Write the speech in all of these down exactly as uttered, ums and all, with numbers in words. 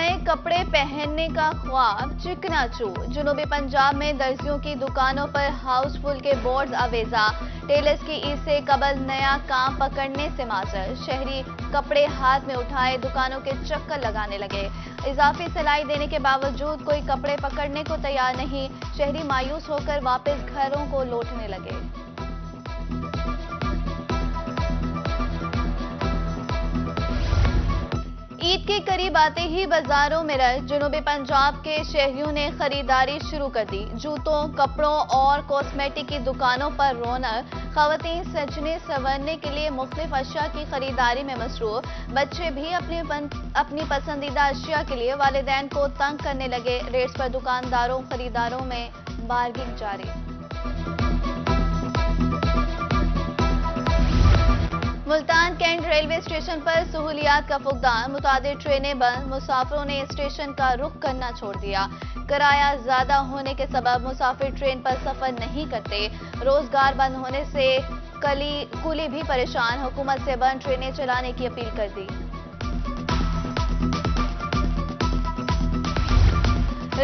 नए कपड़े पहनने का ख्वाब चिकना चूर। जुनूबी पंजाब में दर्जियों की दुकानों पर हाउसफुल के बोर्ड आवेजा। टेलर्स की ईद से कबल नया काम पकड़ने से माजर। शहरी कपड़े हाथ में उठाए दुकानों के चक्कर लगाने लगे। इजाफी सिलाई देने के बावजूद कोई कपड़े पकड़ने को तैयार नहीं। शहरी मायूस होकर वापस घरों को लौटने लगे। ईद के करीब आते ही बाजारों में रश। जुनूबी पंजाब के शहरियों ने खरीदारी शुरू कर दी। जूतों, कपड़ों और कॉस्मेटिक की दुकानों पर रौनक। खवातीन सजने संवरने के लिए मुख्तलिफ अशिया की खरीदारी में मसरूफ। बच्चे भी अपने अपनी पसंदीदा अशिया के लिए वालिदैन को तंग करने लगे। रेट्स पर दुकानदारों खरीदारों में बार्गिंग जारी। मुल्तान कैंट रेलवे स्टेशन पर सहूलियात का फुकदान। मुतादिर ट्रेनें बंद। मुसाफिरों ने स्टेशन का रुख करना छोड़ दिया। किराया ज्यादा होने के सबब मुसाफिर ट्रेन पर सफर नहीं करते। रोजगार बंद होने से कली कुली भी परेशान। हुकूमत से बंद ट्रेनें चलाने की अपील कर दी।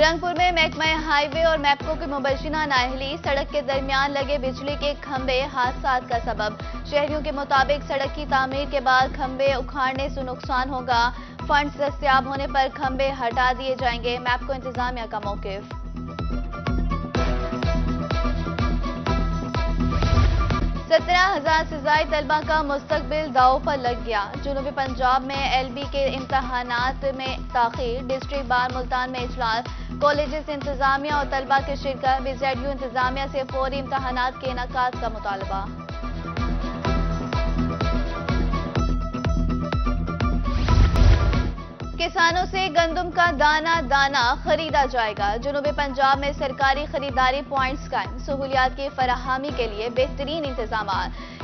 रंगपुर में महकमा हाईवे और मैपको के मुबशिना नाहली सड़क के दरमियान लगे बिजली के खंभे हादसा का सबब। शहरियों के मुताबिक सड़क की तामीर के बाद खंभे उखाड़ने से नुकसान होगा। फंड्स दस्तियाब होने पर खंभे हटा दिए जाएंगे। मैपको इंतजामिया का मौकिफ। सत्रह हजार से ज्यादा तलबा का मुस्तकबिल दाव पर लग गया। जुनूबी पंजाब में एलबी के इम्तहानात में ताखीर। डिस्ट्रिक्ट बार मुल्तान में इजलास। कॉलेजेस इंतजामिया और तलबा के शिरकत। बीजेडीयू इंतजामिया से फौरी इम्तहानात के इनाकाद का मुतालबा। किसानों से गंदम का दाना दाना खरीदा जाएगा। जुनूबी पंजाब में सरकारी खरीदारी पॉइंट्स कायम। सहूलियात की फराहमी के लिए बेहतरीन इंतजाम।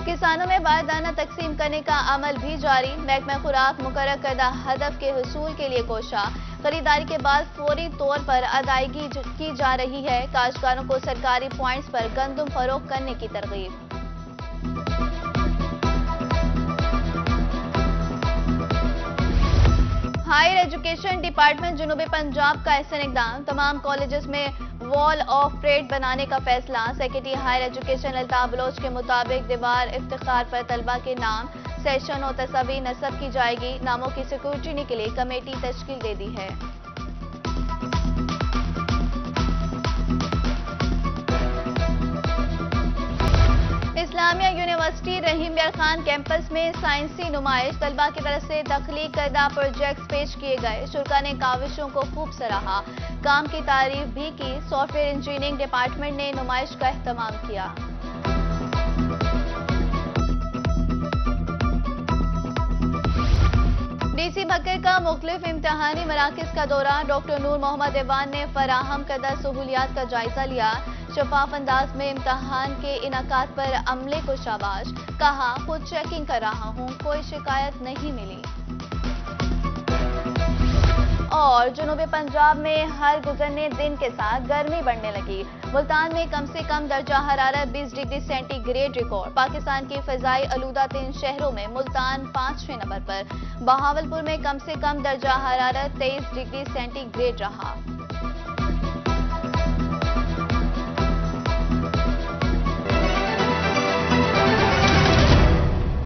किसानों में बार दाना तकसीम करने का अमल भी जारी। महकमा खुराक मुकर्रर करदा हदफ के हसूल के लिए कोशा। खरीदारी के बाद फौरी तौर पर अदायगी की जा रही है। काश्तकारों को सरकारी पॉइंट्स पर गंदम फरोख्त करने की तरगीब। हायर एजुकेशन डिपार्टमेंट जुनूबी पंजाब का ऐसा इक़दाम। तमाम कॉलेजेस में वॉल ऑफ ट्रेड बनाने का फैसला। Secretary higher education Altaf Baloch के मुताबिक दीवार इफ्तिखार पर तलबा के नाम, सेशन और तस्वीर नस्ब की जाएगी। नामों की सिक्योरिटी के लिए कमेटी तश्कील दे दी है। इस्लामिया यूनिवर्सिटी रहीम यार खान कैंपस में साइंसी नुमाइश। तलबा की तरफ से तख्लीक करदा प्रोजेक्ट्स पेश किए गए। शुरा ने काविशों को खूब सराहा, काम की तारीफ भी की। सॉफ्टवेयर इंजीनियरिंग डिपार्टमेंट ने नुमाइश का अहतमाम किया। डीसी मक्के का मुख्तलिफ इम्तहानी मराकज़ का दौरा। डॉक्टर नूर मोहम्मद देवान ने फराहम करदा सहूलियात का जायजा लिया। शफाफ अंदाज में इम्तहान के इनाकात पर अमले को शाबाश। कहा, खुद चेकिंग कर रहा हूं, कोई शिकायत नहीं मिली। और जुनूबी पंजाब में हर गुजरने दिन के साथ गर्मी बढ़ने लगी। मुल्तान में कम से कम दर्जा हरारत बीस डिग्री सेंटीग्रेड रिकॉर्ड। पाकिस्तान की फजाई आलूदा तीन शहरों में मुल्तान पांचवें नंबर पर। बहावलपुर में कम से कम दर्जा हरारत तेईस डिग्री सेंटीग्रेड रहा।